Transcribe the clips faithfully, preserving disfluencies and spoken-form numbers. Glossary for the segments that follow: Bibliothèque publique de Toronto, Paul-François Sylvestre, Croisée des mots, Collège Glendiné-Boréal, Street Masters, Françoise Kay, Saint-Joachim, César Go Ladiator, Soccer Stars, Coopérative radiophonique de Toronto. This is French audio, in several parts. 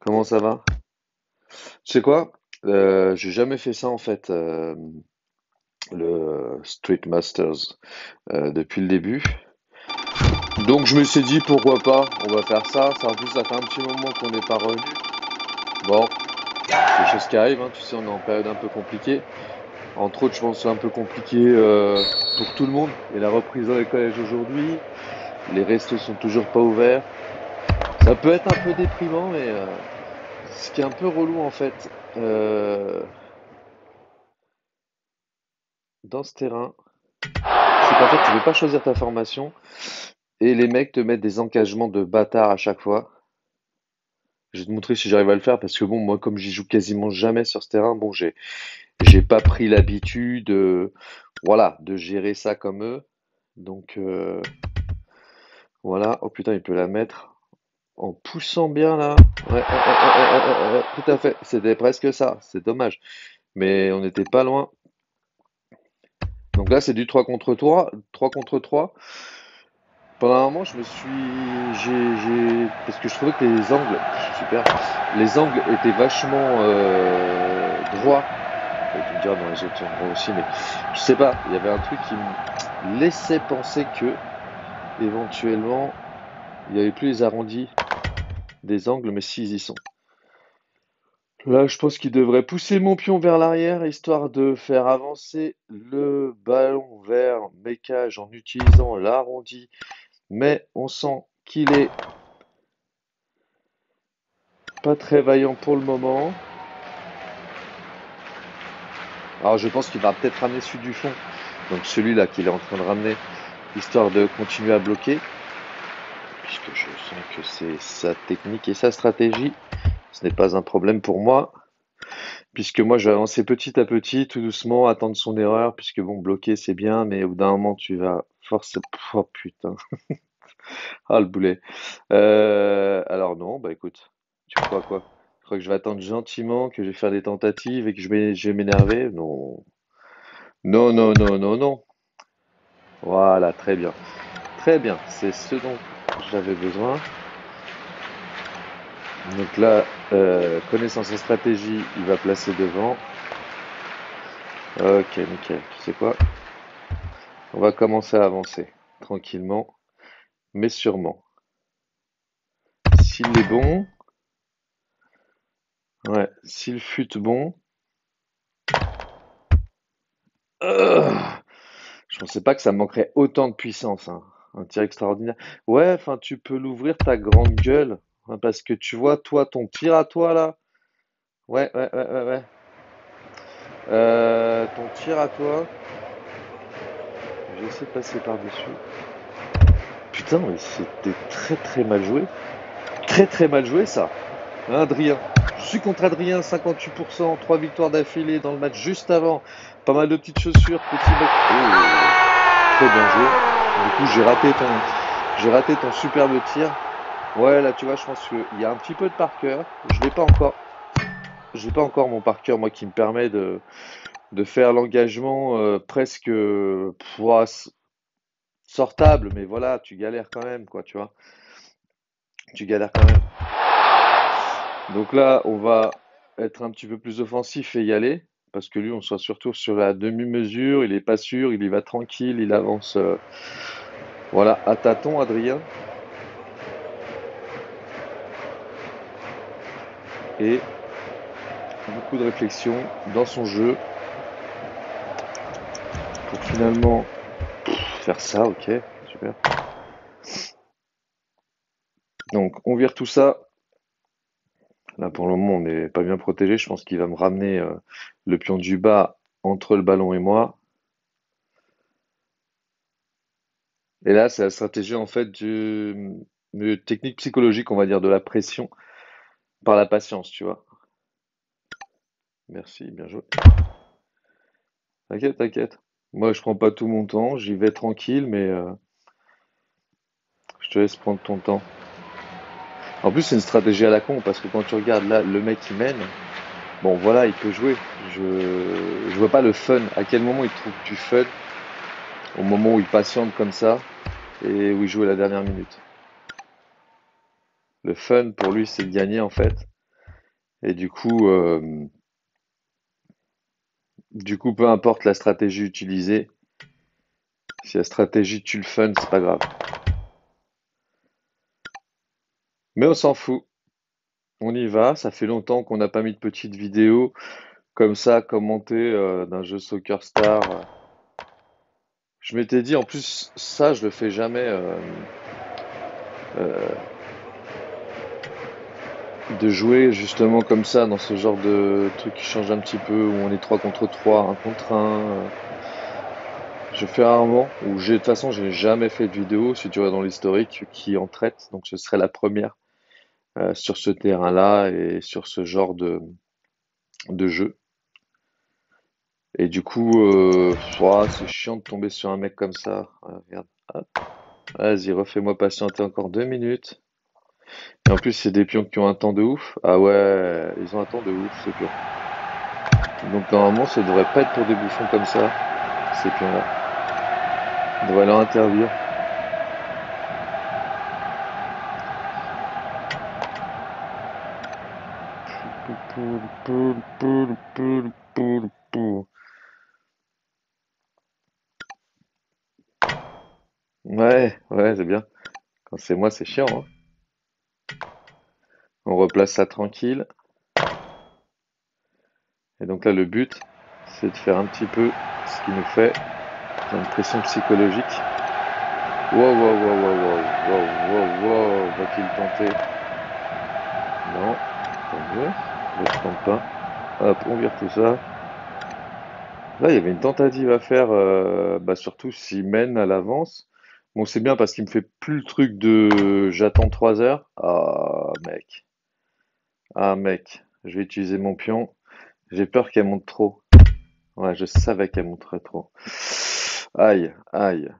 Comment ça va? Tu sais quoi? Euh, j'ai jamais fait ça en fait, euh, le Street Masters euh, depuis le début. Donc je me suis dit pourquoi pas, on va faire ça. Ça en plus ça fait un petit moment qu'on n'est pas revenu. Bon, c'est des choses qui arrivent, hein, tu sais, on est en période un peu compliquée. Entre autres, je pense que c'est un peu compliqué euh, pour tout le monde. Et la reprise dans les collèges aujourd'hui, les restos sont toujours pas ouverts. Ça peut être un peu déprimant, mais euh, ce qui est un peu relou en fait, euh, dans ce terrain, c'est qu'en fait tu veux pas choisir ta formation et les mecs te mettent des engagements de bâtard à chaque fois. Je vais te montrer si j'arrive à le faire parce que bon, moi comme j'y joue quasiment jamais sur ce terrain, bon j'ai j'ai pas pris l'habitude, euh, voilà, de gérer ça comme eux. Donc euh, voilà. Oh putain, il peut la mettre en poussant bien là. Ouais, ouais, ouais, ouais, ouais, ouais, ouais, ouais, tout à fait. C'était presque ça. C'est dommage. Mais on n'était pas loin. Donc là, c'est du trois contre trois. trois contre trois. Pendant un moment, je me suis. J'ai, j'ai... Parce que je trouvais que les angles. Super. Les angles étaient vachement euh, droits. Tu me diras, non, les autres sont droits aussi. Mais je sais pas. Il y avait un truc qui me laissait penser que, éventuellement, il n'y avait plus les arrondis des angles, mais s'ils y sont. Là, je pense qu'il devrait pousser mon pion vers l'arrière, histoire de faire avancer le ballon vers mes cages en utilisant l'arrondi. Mais on sent qu'il est pas très vaillant pour le moment. Alors, je pense qu'il va peut-être ramener celui du fond. Donc, celui-là qu'il est en train de ramener, histoire de continuer à bloquer. Puisque je sens que c'est sa technique et sa stratégie. Ce n'est pas un problème pour moi, puisque moi je vais avancer petit à petit, tout doucement, attendre son erreur, puisque bon, bloquer c'est bien, mais au bout d'un moment tu vas forcer... Oh putain, ah le boulet. Euh, alors non, bah écoute, tu crois quoi? Tu crois que je vais attendre gentiment, que je vais faire des tentatives et que je vais, je vais m'énerver? Non, non, non, non, non, non. Voilà, très bien. Très bien, c'est ce dont j'avais besoin. Donc là, euh, connaissant sa stratégie, il va placer devant. Ok, nickel. Tu sais quoi? On va commencer à avancer tranquillement, mais sûrement. S'il est bon, ouais, s'il fut bon, euh, je pensais pas que ça manquerait autant de puissance, hein. Un tir extraordinaire. Ouais, enfin, tu peux l'ouvrir ta grande gueule. Hein, parce que tu vois, toi, ton tir à toi, là. Ouais, ouais, ouais, ouais, ouais. Euh, ton tir à toi. J'essaie de passer par-dessus. Putain, mais c'était très, très mal joué. Très, très mal joué, ça. Hein, Adrien. Je suis contre Adrien, cinquante-huit pour cent. trois victoires d'affilée dans le match juste avant. Pas mal de petites chaussures, petits mecs. Oh, très bien joué. Du coup, j'ai raté ton, j'ai raté ton superbe tir. Ouais, là, tu vois, je pense qu'il y a un petit peu de par cœur. Je n'ai pas encore, j'ai pas encore mon par cœur, moi, qui me permet de, de faire l'engagement euh, presque euh, pff, sortable. Mais voilà, tu galères quand même, quoi, tu vois. Tu galères quand même. Donc là, on va être un petit peu plus offensif et y aller. Parce que lui, on soit surtout sur la demi-mesure, il n'est pas sûr, il y va tranquille, il avance. Euh, voilà, à tâtons, Adrien. Et beaucoup de réflexion dans son jeu. Pour finalement faire ça, ok, super. Donc, on vire tout ça. Là, pour le moment, on n'est pas bien protégé. Je pense qu'il va me ramener euh, le pion du bas entre le ballon et moi. Et là, c'est la stratégie, en fait, du, du technique psychologique, on va dire, de la pression par la patience, tu vois. Merci, bien joué. T'inquiète, t'inquiète. Moi, je prends pas tout mon temps. J'y vais tranquille, mais euh, je te laisse prendre ton temps. En plus, c'est une stratégie à la con, parce que quand tu regardes là, le mec qui mène, bon voilà, il peut jouer. Je je vois pas le fun. À quel moment il trouve du fun? Au moment où il patiente comme ça et où il joue à la dernière minute. Le fun pour lui, c'est de gagner en fait. Et du coup, euh, du coup, peu importe la stratégie utilisée, si la stratégie tue le fun, c'est pas grave. Mais on s'en fout. On y va. Ça fait longtemps qu'on n'a pas mis de petites vidéos comme ça, commentées euh, d'un jeu Soccer Stars. Je m'étais dit, en plus, ça, je le fais jamais euh, euh, de jouer justement comme ça, dans ce genre de truc qui change un petit peu, où on est trois contre trois, un contre un. Euh, je fais rarement, ou j'ai de toute façon, j'ai jamais fait de vidéo, si tu vois dans l'historique, qui en traite, donc ce serait la première. Euh, sur ce terrain-là et sur ce genre de, de jeu. Et du coup, euh, c'est chiant de tomber sur un mec comme ça. Euh, regarde. Vas-y, refais-moi patienter encore deux minutes. Et en plus, c'est des pions qui ont un temps de ouf. Ah ouais, ils ont un temps de ouf, ces pions. Donc normalement, ça devrait pas être pour des bouffons comme ça, ces pions-là. On devrait leur interdire. Ouais, ouais, c'est bien. Quand c'est moi, c'est chiant, hein. On replace ça tranquille. Et donc là, le but, c'est de faire un petit peu ce qui nous fait une pression psychologique. Wow, wow, wow, wow, wow, wow, wow, wow, va-t-il tenter? Non, tant mieux. Je tente pas. Hop, on vire tout ça. Là, il y avait une tentative à faire, euh, bah, surtout s'il mène à l'avance. Bon, c'est bien parce qu'il me fait plus le truc de j'attends trois heures. Ah, mec. Ah, mec. Je vais utiliser mon pion. J'ai peur qu'elle monte trop. Ouais, je savais qu'elle monterait trop. Aïe, aïe.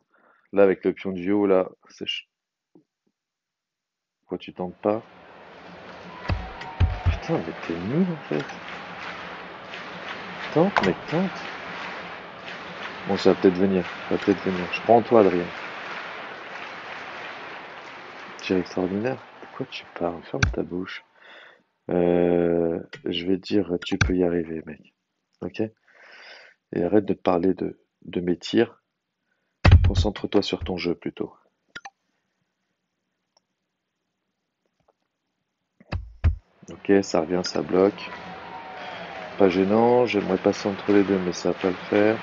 Là, avec le pion du haut, là, c'est... Pourquoi tu tentes pas ? Putain, mais t'es nul en fait. Tente, mec, tente. Bon, ça va peut-être venir. Ça va peut-être venir. Je prends toi, Adrien. Tir extraordinaire. Pourquoi tu parles? Ferme ta bouche. Euh, je vais te dire, tu peux y arriver, mec. Ok? Et arrête de parler de, de mes tirs. Concentre-toi sur ton jeu plutôt. Ok, ça revient, ça bloque. Pas gênant, j'aimerais passer entre les deux, mais ça va pas le faire.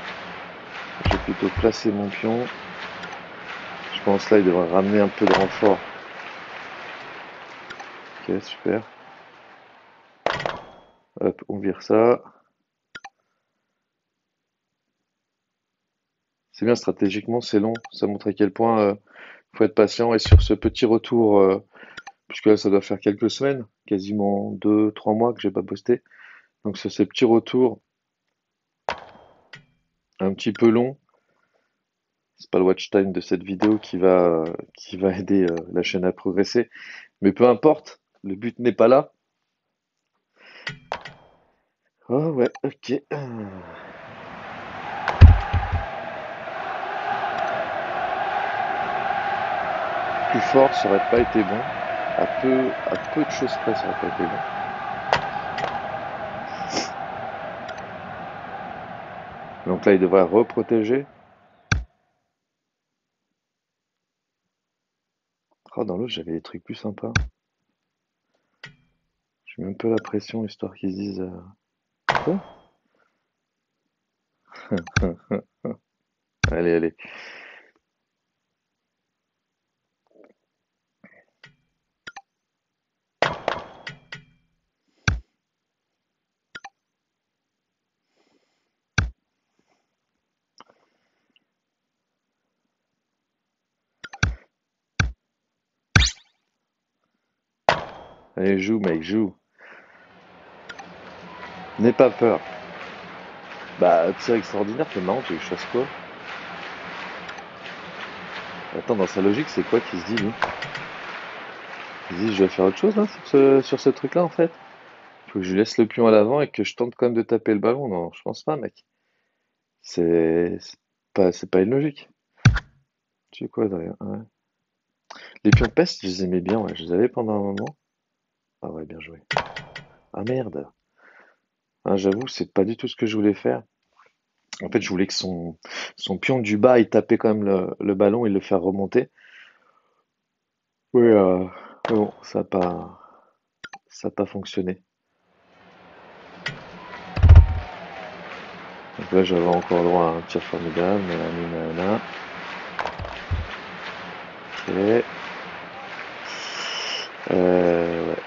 Je vais plutôt placer mon pion. Je pense là, il devrait ramener un peu de renfort. Ok, super. Hop, on vire ça. C'est bien, stratégiquement, c'est long. Ça montre à quel point euh, faut être patient. Et sur ce petit retour... Euh, puisque là, ça doit faire quelques semaines, quasiment deux trois mois que j'ai pas posté. Donc, c'est ces petits retours un petit peu longs. C'est pas le watch time de cette vidéo qui va, qui va aider euh, la chaîne à progresser. Mais peu importe, le but n'est pas là. Oh ouais, ok. Plus fort, ça aurait pas été bon. À peu, à peu de choses près, ça n'a pas été bon. Donc là, il devrait reprotéger. Oh, dans l'autre, j'avais des trucs plus sympas. J'ai même pas la pression, histoire qu'ils se disent... Euh... Oh. Allez, allez. Allez, joue, mec, joue. N'aie pas peur. Bah, tir extraordinaire, c'est marrant, tu veux que je fasse quoi? Attends, dans sa logique, c'est quoi qu'il se dit, lui? Il se dit, je dois faire autre chose, là, sur ce, sur ce truc-là, en fait. Faut que je laisse le pion à l'avant et que je tente quand même de taper le ballon. Non, je pense pas, mec. C'est pas, c'est pas une logique. Tu sais quoi, derrière? Ouais. Les pions de peste, je les aimais bien, ouais. Je les avais pendant un moment. Ah ouais, bien joué. Ah merde. Ah, j'avoue, c'est pas du tout ce que je voulais faire. En fait, je voulais que son, son pion du bas, il tapait quand même le, le ballon et le faire remonter. Oui, euh, mais bon, ça n'a pas, ça a pas fonctionné. Donc là, j'avais encore le droit à un tir formidable. Nanani, nanana. Ok. Euh, ouais.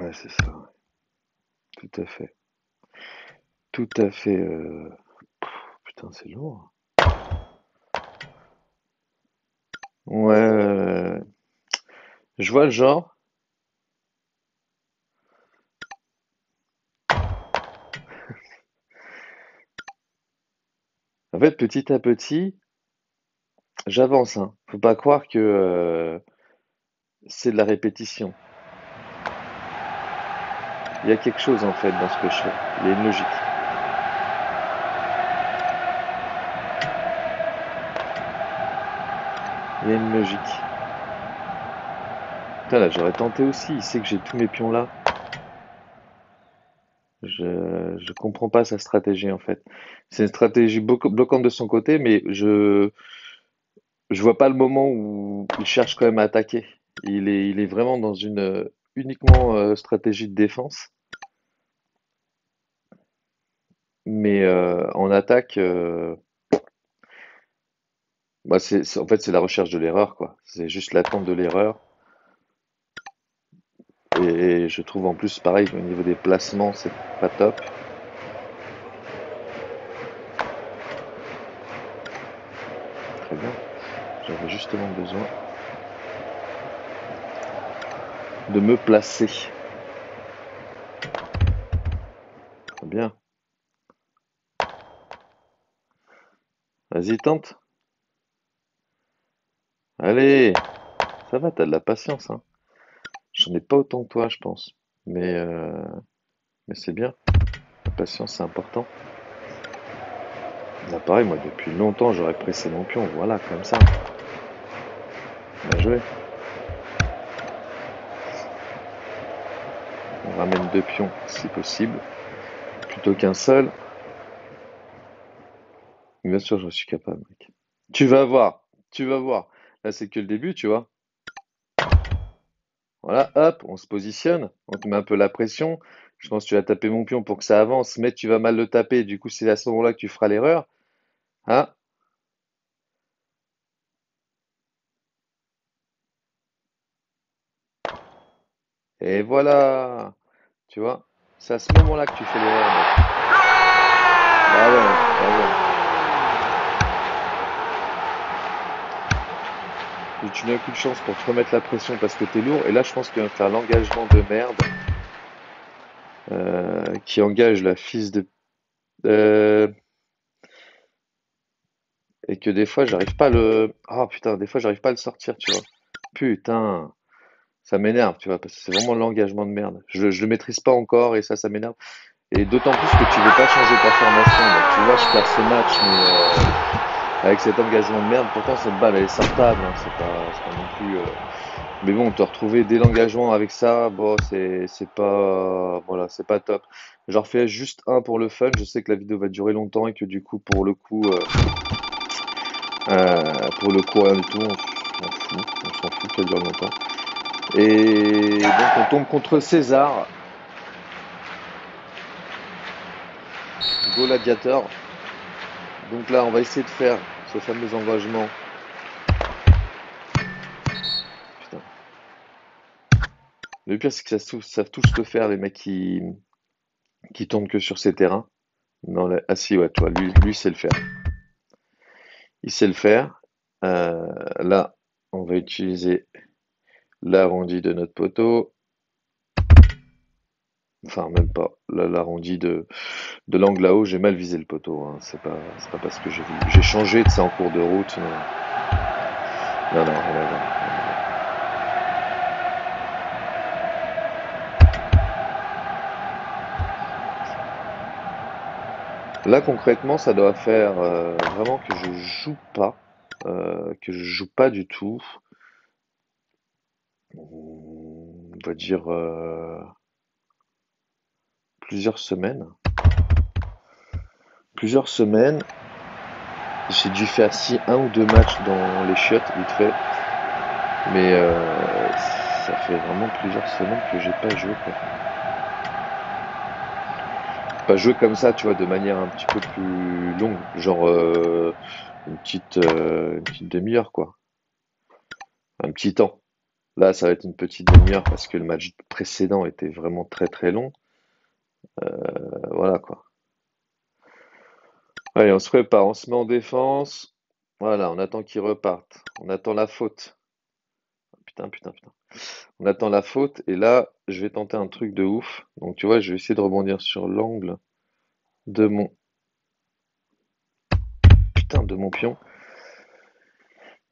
Ouais, c'est ça. ouais. Tout à fait. Tout à fait. euh, pff, Putain, c'est lourd. Ouais. euh, Je vois le genre. En fait, petit à petit, j'avance. Hein. Faut pas croire que euh, c'est de la répétition. Il y a quelque chose en fait dans ce que je fais. Il y a une logique. Il y a une logique. Putain, là, j'aurais tenté aussi. Il sait que j'ai tous mes pions là. Je, je comprends pas sa stratégie en fait. C'est une stratégie bloqu- bloquante de son côté, mais je je vois pas le moment où il cherche quand même à attaquer. Il est il est vraiment dans une euh, uniquement euh, stratégie de défense, mais euh, en attaque, euh, bah c'est c'est- en fait c'est la recherche de l'erreur quoi. C'est juste l'attente de l'erreur. Et, et je trouve en plus pareil au niveau des placements, c'est pas top. Très bien. J'avais justement besoin de me placer. Très bien. Vas-y, tente. Allez, ça va, t'as de la patience, hein. J'en ai pas autant que toi, je pense. Mais, euh, mais c'est bien. La patience, c'est important. Là, pareil, moi, depuis longtemps, j'aurais pressé mon pion. Voilà, comme ça. Bien joué. On ramène deux pions, si possible. Plutôt qu'un seul. Bien sûr, je suis capable, mec. Tu vas voir. Tu vas voir. Là, c'est que le début, tu vois. Voilà, hop, on se positionne, on te met un peu la pression. Je pense que tu vas taper mon pion pour que ça avance, mais tu vas mal le taper. Du coup, c'est à ce moment-là que tu feras l'erreur. Ah, et voilà. Tu vois, c'est à ce moment-là que tu fais l'erreur, mec. Ah ouais, ah ouais. Tu n'as aucune chance pour te remettre la pression parce que t'es lourd. Et là, je pense qu'il va faire l'engagement de merde euh, qui engage la fils de... euh, et que des fois, j'arrive pas à le... Ah putain, des fois, j'arrive pas à le sortir, tu vois. Putain. Ça m'énerve, tu vois, parce que c'est vraiment l'engagement de merde. Je, je le maîtrise pas encore et ça, ça m'énerve. Et d'autant plus que tu veux pas changer ta formation. Donc, tu vois, je perds ce match, mais euh, avec cet engagement de merde, pourtant cette balle elle est sortable, hein, c'est pas, c'est pas non plus. euh, Mais bon, te retrouver dès l'engagement avec ça, bon, c'est, c'est pas, voilà, c'est pas top. J'en refais juste un pour le fun. Je sais que la vidéo va durer longtemps et que du coup, pour le coup, euh, euh, pour le coup, rien du tout, on s'en fout, on s'en fout qu'elle dure longtemps. Et donc on tombe contre César Go Ladiator. Donc là, on va essayer de faire ce fameux engagement. Putain. Le pire, c'est que ça, se trouve- ça tous le faire, les mecs qui, qui tombent que sur ces terrains. Non, là- ah si, ouais, toi, lui, lui, il sait le faire. Il sait le faire. Euh, là, on va utiliser l'arrondi de notre poteau. Enfin, même pas. Là, l'arrondi de, de l'angle là-haut, j'ai mal visé le poteau. Hein. C'est pas, c'est pas parce que j'ai voulu. J'ai changé de ça en cours de route. Non, non, non, rien à voir, rien à voir. Là concrètement, ça doit faire euh, vraiment que je joue pas, euh, que je joue pas du tout. On va dire euh, plusieurs semaines. Plusieurs semaines, j'ai dû faire si un ou deux matchs dans les chiottes vite fait, mais euh, ça fait vraiment plusieurs semaines que j'ai pas joué. Quoi. Pas joué comme ça, tu vois, de manière un petit peu plus longue, genre euh, une petite, euh, une petite demi-heure, quoi. Un petit temps. Là, ça va être une petite demi-heure parce que le match précédent était vraiment très très long. Euh, voilà, quoi. Allez, on se prépare, on se met en défense. Voilà, on attend qu'ils repartent. On attend la faute. Putain, putain, putain. On attend la faute et là, je vais tenter un truc de ouf. Donc, tu vois, je vais essayer de rebondir sur l'angle de mon... Putain, de mon pion.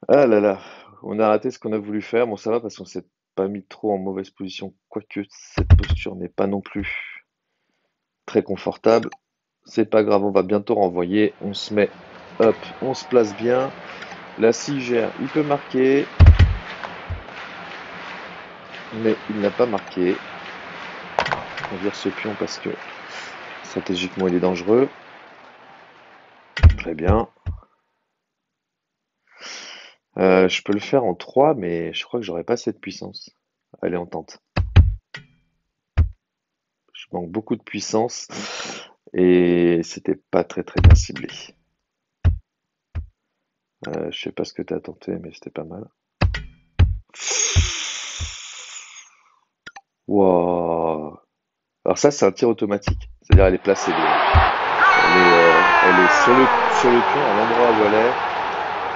Ah là là, on a raté ce qu'on a voulu faire. Bon, ça va parce qu'on s'est pas mis trop en mauvaise position. Quoique, cette posture n'est pas non plus très confortable. C'est pas grave, on va bientôt renvoyer. On se met, hop, on se place bien. Là, s'il gère, il peut marquer. Mais il n'a pas marqué. On vire ce pion parce que stratégiquement il est dangereux. Très bien. Euh, je peux le faire en trois, mais je crois que j'aurai pas cette puissance. Allez, on tente. Je manque beaucoup de puissance et c'était pas très très bien ciblé. Euh, je sais pas ce que tu as tenté, mais c'était pas mal. Wow. Alors ça, c'est un tir automatique. C'est-à-dire, elle est placée. Elle est, euh, elle est sur, le, sur le pion, à l'endroit où elle est.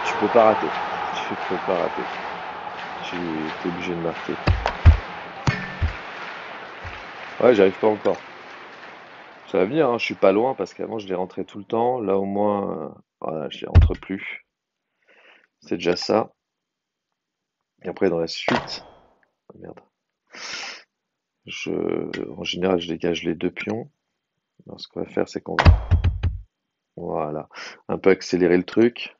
Tu peux pas rater. Tu peux pas rater. Tu es obligé de marquer. Ouais, j'arrive pas encore. Ça va venir, hein. Je suis pas loin parce qu'avant, je les rentrais tout le temps. Là, au moins, euh, voilà, je les rentre plus. C'est déjà ça. Et après, dans la suite... Oh, merde. Je, en général, je dégage les deux pions. Alors, ce qu'on va faire, c'est qu'on va... Voilà. Un peu accélérer le truc.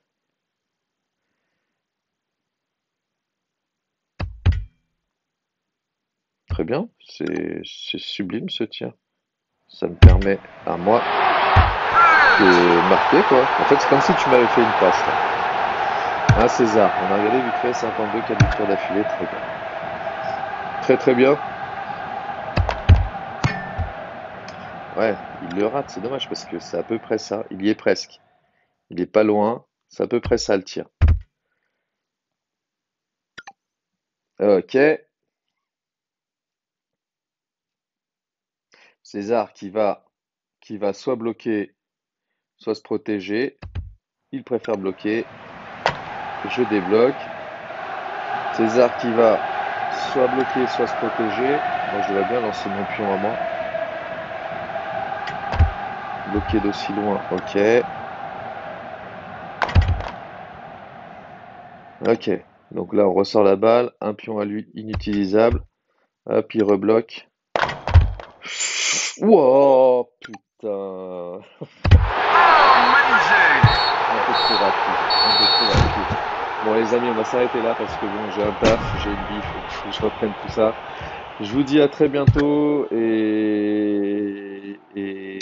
Très bien. C'est sublime, ce tir. Ça me permet à moi de marquer, quoi. En fait, c'est comme si tu m'avais fait une passe, là. Hein, César. On a regardé vite fait cinquante-deux, quatre victoires d'affilée. Très bien. Très, très bien. Ouais, il le rate, c'est dommage parce que c'est à peu près ça. Il y est presque. Il est pas loin. C'est à peu près ça le tir. Ok. César qui va, qui va soit bloquer, soit se protéger. Il préfère bloquer. Je débloque. César qui va soit bloquer, soit se protéger. Moi, je vais bien lancer mon pion à moi. Bloqué d'aussi loin, ok. Ok, donc là on ressort la balle, un pion à lui inutilisable. Hop, il rebloque. Wow, putain. Un peu trop rapide, un peu trop rapide. Bon les amis, on va s'arrêter là parce que bon, j'ai un taf, j'ai une bif, faut que je reprenne tout ça. Je vous dis à très bientôt et... et...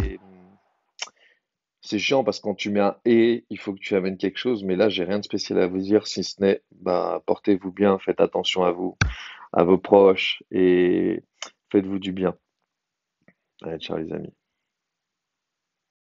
C'est chiant parce que quand tu mets un « et », il faut que tu amènes quelque chose. Mais là, j'ai rien de spécial à vous dire, si ce n'est, bah, portez-vous bien, faites attention à vous, à vos proches et faites-vous du bien. Allez, ciao les amis.